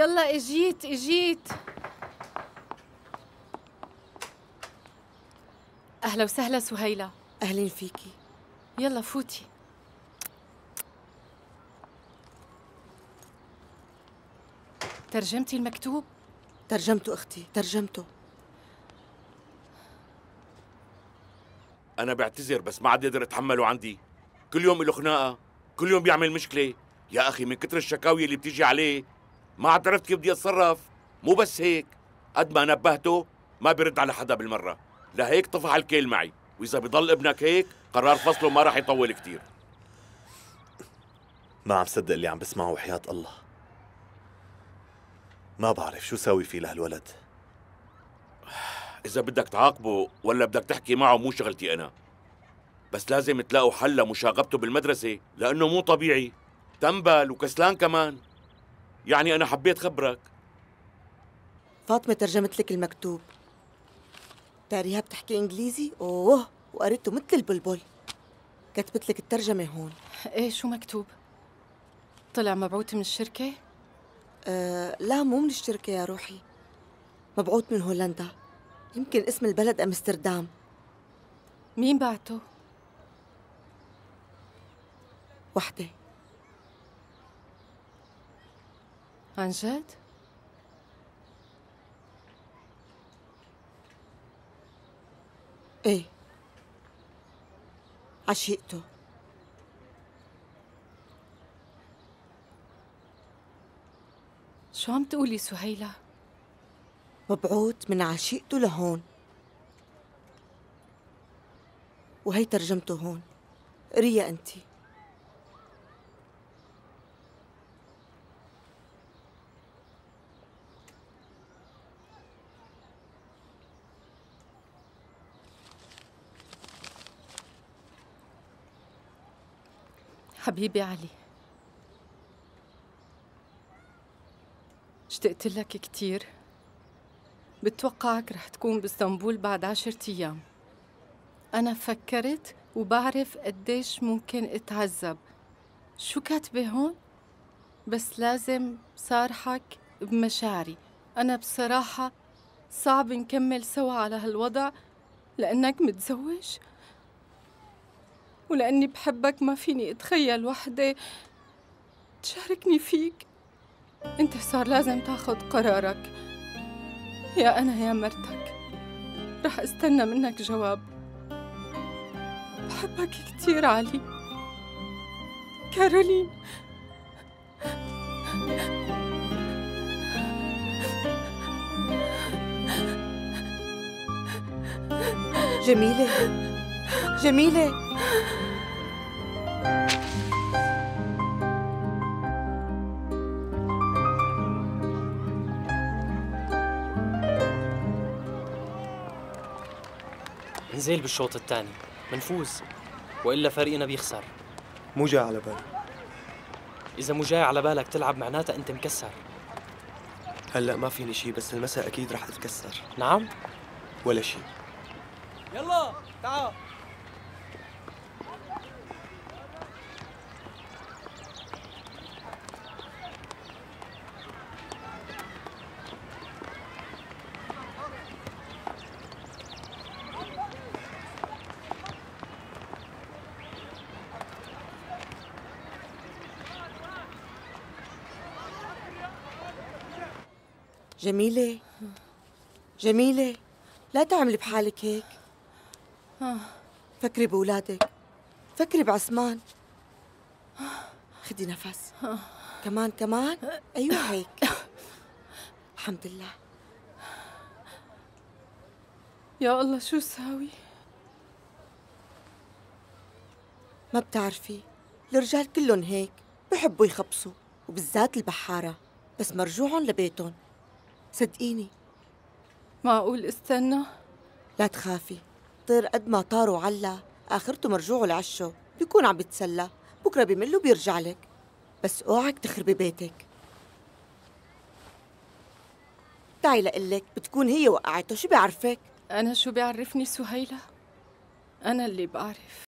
يلا اجيت اجيت. اهلا وسهلا سهيلة. اهلين فيكي. يلا فوتي. ترجمتي المكتوب؟ ترجمته اختي، ترجمته. انا بعتذر بس ما عاد يقدر اتحمله عندي، كل يوم له خناقه، كل يوم بيعمل مشكله، يا اخي من كتر الشكاوي اللي بتيجي عليه ما عاد عرفت كيف بدي اتصرف. مو بس هيك، قد ما نبهته ما بيرد على حدا بالمره، لهيك طفى على الكيل معي، واذا بضل ابنك هيك قرار فصله ما راح يطول كثير. ما عم صدق اللي عم بسمعه، وحياة الله ما بعرف شو ساوي فيه لهالولد. إذا بدك تعاقبه ولا بدك تحكي معه مو شغلتي أنا، بس لازم تلاقوا حل لمشاغبته بالمدرسة، لأنه مو طبيعي، تنبل وكسلان كمان. يعني أنا حبيت خبرك. فاطمة ترجمت لك المكتوب. تاريها بتحكي إنجليزي؟ أوه، وقريته مثل البلبل. كتبت لك الترجمة هون. إيه شو مكتوب؟ طلع مبعوث من الشركة؟ لا مو من الشركة يا روحي، مبعوث من هولندا، يمكن اسم البلد أمستردام. مين بعته؟ وحدة. عن جد؟ ايه عشيقته. شو عم تقولي سهيلة؟ مبعوث من عشيقته لهون، وهي ترجمته هون، قريها انتي. حبيبي علي، اشتقت لك كتير، بتوقعك رح تكون باسطنبول بعد 10 أيام. أنا فكرت وبعرف قديش ممكن اتعذب. شو كاتبة هون؟ بس لازم صارحك بمشاعري، أنا بصراحة صعب نكمل سوا على هالوضع، لأنك متزوج ولأني بحبك ما فيني أتخيل وحدة تشاركني فيك. أنت صار لازم تاخد قرارك، يا أنا يا مرتك. رح استنى منك جواب. بحبك كتير علي. كارولين. جميلة جميلة. نزيل بالشوط الثاني منفوز، وإلا فريقنا بيخسر. مو جاي على بالي. إذا مو جاي على بالك تلعب معناتها أنت مكسر. هلأ ما فيني شي، بس المساء أكيد رح تتكسر. نعم؟ ولا شي. يلا تعال. جميلة جميلة، لا تعملي بحالك هيك. فكري بأولادك، فكري بعثمان. خدي نفس. كمان كمان. أيوة هيك. الحمد لله. يا الله شو ساوي؟ ما بتعرفي، الرجال كلهم هيك، بحبوا يخبصوا، وبالذات البحارة، بس مرجوعهم لبيتهم. صدقيني. معقول استنى؟ لا تخافي، طير قد ما طار وعلا اخرته مرجوعه لعشه، بيكون عم بيتسلى، بكره بمل وبيرجع لك، بس اوعك تخربي بيتك. تعي لقلك، بتكون هي وقعته، شو بيعرفك؟ انا شو بيعرفني سهيلة؟ انا اللي بعرف.